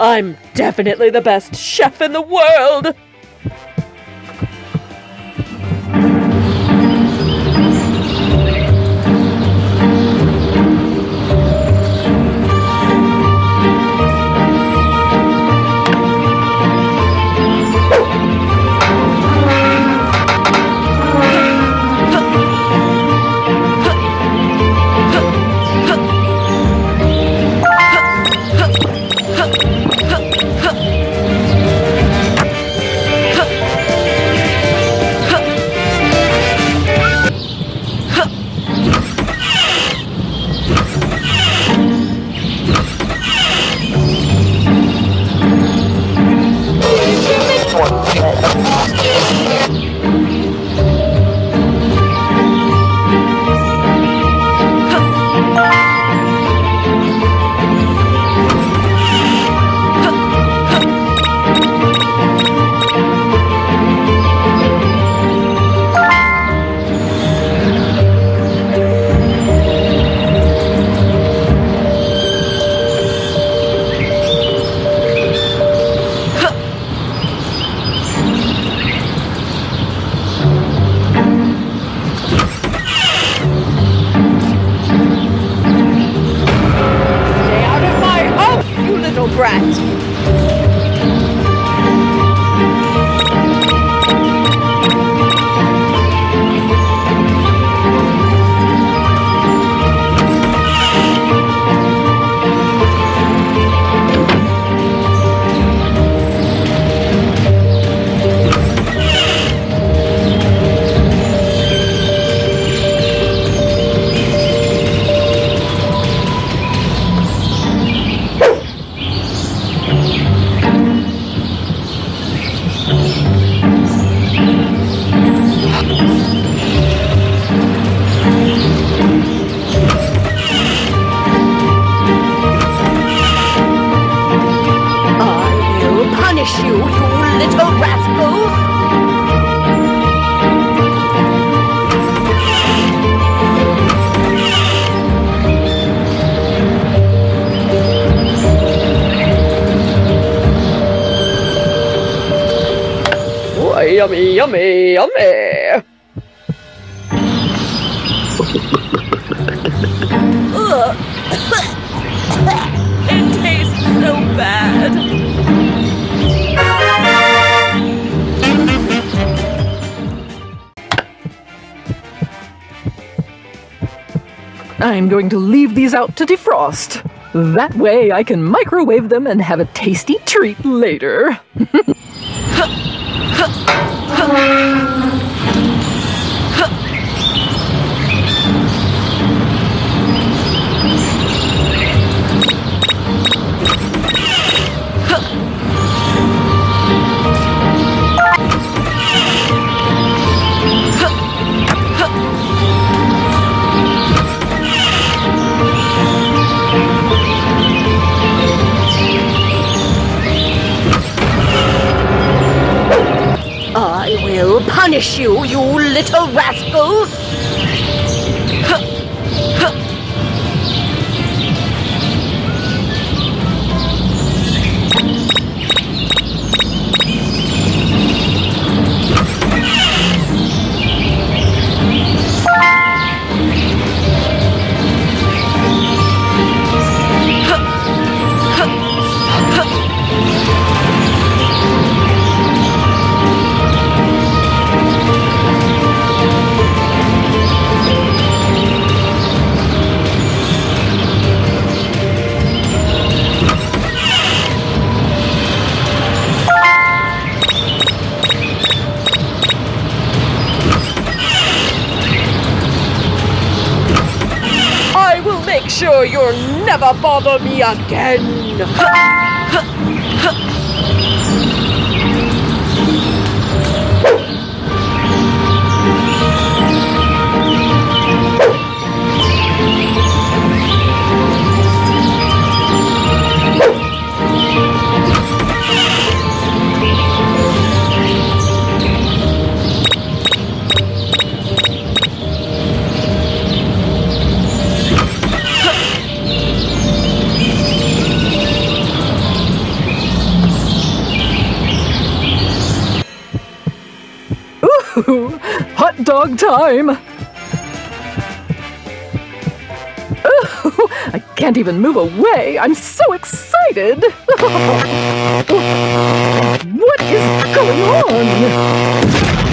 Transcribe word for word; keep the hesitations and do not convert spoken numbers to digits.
I'm definitely the best chef in the world! Yummy, yummy, yummy! It tastes so bad! I'm going to leave these out to defrost. That way I can microwave them and have a tasty treat later. Punish you, you little rascals! Huh. Huh. Sure, you'll never bother me again. Hot dog time! Oh, I can't even move away! I'm so excited! What is going on?